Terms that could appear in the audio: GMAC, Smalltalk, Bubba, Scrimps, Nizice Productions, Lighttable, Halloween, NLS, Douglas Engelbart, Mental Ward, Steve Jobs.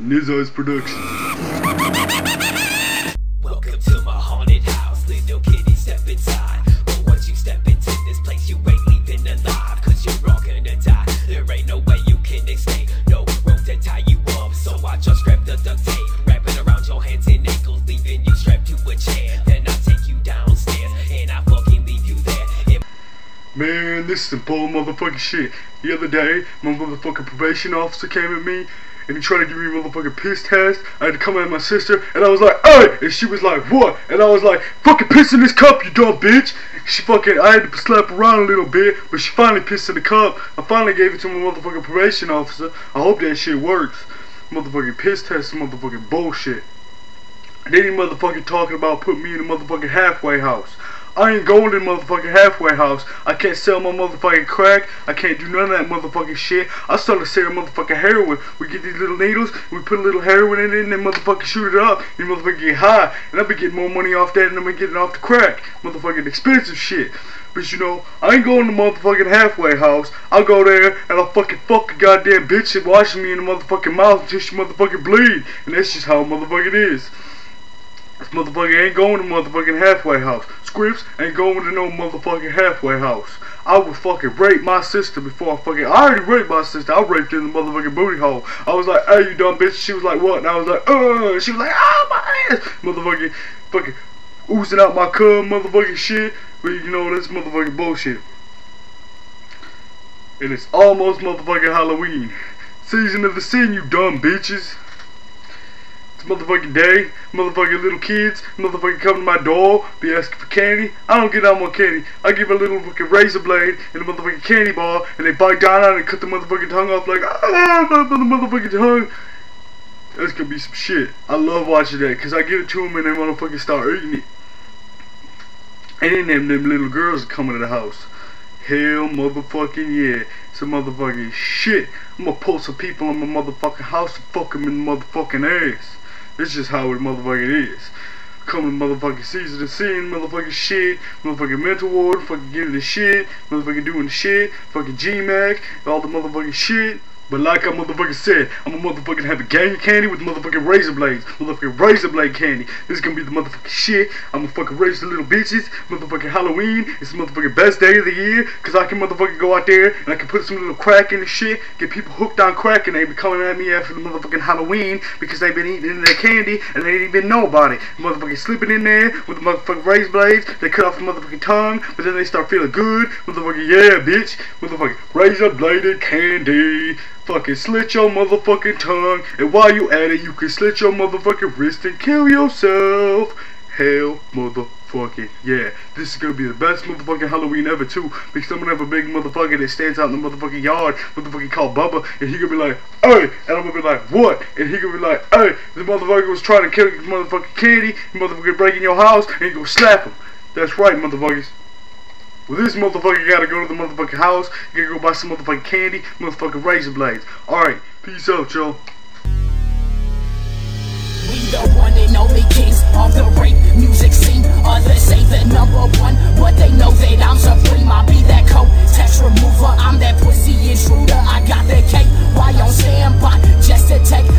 Nizice Productions. Welcome to my haunted house, little kitty, step inside. But once you step into this place, you ain't leaving alive, cause you're all gonna die. There ain't no way you can escape, no rope to tie you up. So I just grab the duct tape, wrap it around your hands and ankles, leaving you strapped to a chair. Then I take you downstairs, and I fucking leave you there. Man, this is some bull motherfucking shit. The other day, my motherfucking probation officer came at me, and he tried to give me a motherfucking piss test. I had to come at my sister, and I was like, "Hey!" And she was like, "What?" And I was like, "Fucking piss in this cup, you dumb bitch!" She fucking, I had to slap around a little bit, but she finally pissed in the cup. I finally gave it to my motherfucking probation officer. I hope that shit works. Motherfucking piss test, motherfucking bullshit. And then he motherfucking talking about putting me in a motherfucking halfway house. I ain't going to the motherfucking halfway house. I can't sell my motherfucking crack. I can't do none of that motherfucking shit. I started selling motherfucking heroin. We get these little needles, we put a little heroin in it, and then motherfucking shoot it up. You motherfucking get high. And I've been getting more money off that than I've been getting off the crack. Motherfucking expensive shit. But you know, I ain't going to the motherfucking halfway house. I'll go there and I'll fucking fuck a goddamn bitch that watching me in the motherfucking mouth until she motherfucking bleed. And that's just how motherfucking it is. This motherfucker ain't going to motherfucking halfway house. Scrimps ain't going to no motherfucking halfway house. I would fucking rape my sister before I fucking... I already raped my sister. I raped her in the motherfucking booty hole. I was like, "Hey, you dumb bitch." She was like, "What?" And I was like, "Ugh." She was like, "Oh, my ass." Motherfucking fucking oozing out my cum motherfucking shit. But you know, that's motherfucking bullshit. And it's almost motherfucking Halloween. Season of the sin, you dumb bitches. Motherfucking day, motherfucking little kids, motherfucking come to my door, be asking for candy. I don't get out more candy. I give a little fucking razor blade and a motherfucking candy bar, and they bite down on it and cut the motherfucking tongue off like, "Ah, the motherfucking tongue." That's gonna be some shit. I love watching that, cause I give it to them and they motherfucking start eating it. And then them little girls are coming to the house. Hell motherfucking yeah. Some motherfucking shit. I'm gonna pull some people in my motherfucking house and fuck them in the motherfucking ass. It's just how it motherfucking is. Coming motherfucking season of sin, motherfucking shit, motherfucking mental ward, fucking giving the shit, motherfucking doing the shit, fucking GMAC, all the motherfucking shit. But like I motherfucking said, I'm a motherfucking have a gang of candy with motherfucking razor blades. Motherfucking razor blade candy. This is gonna be the motherfucking shit. I'm gonna fucking raise the little bitches. Motherfucking Halloween. It's the motherfucking best day of the year. Cause I can motherfucking go out there and I can put some little crack in the shit. Get people hooked on crack and they be coming at me after the motherfucking Halloween. Because they been eating their candy and they ain't even nobody. Motherfucking slipping in there with the motherfucking razor blades. They cut off the motherfucking tongue. But then they start feeling good. Motherfucking yeah bitch. Motherfucking razor bladed candy. Fucking slit your motherfucking tongue, and while you at it, you can slit your motherfucking wrist and kill yourself. Hell motherfucking yeah. This is gonna be the best motherfucking Halloween ever too, because I'm gonna have a big motherfucker that stands out in the motherfucking yard, motherfucking called Bubba, and he gonna be like, "Hey," and I'm gonna be like, "What?" And he gonna be like, "Hey, the motherfucker was trying to kill your motherfucking candy, you motherfucker breaking your house," and you gonna slap him. That's right, motherfuckers. Well, this motherfucker gotta go to the motherfucking house, gotta go buy some motherfucking candy, motherfucking razor blades. Alright, peace out, y'all. We the one and only kings of the rape music scene. Others say the number one, but they know that I'm supreme. I be that coat, tax remover, I'm that pussy intruder. I got that cake, why on standby, just to take